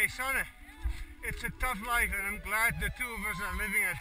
face on it. It's a tough life, and I'm glad the two of us are living it.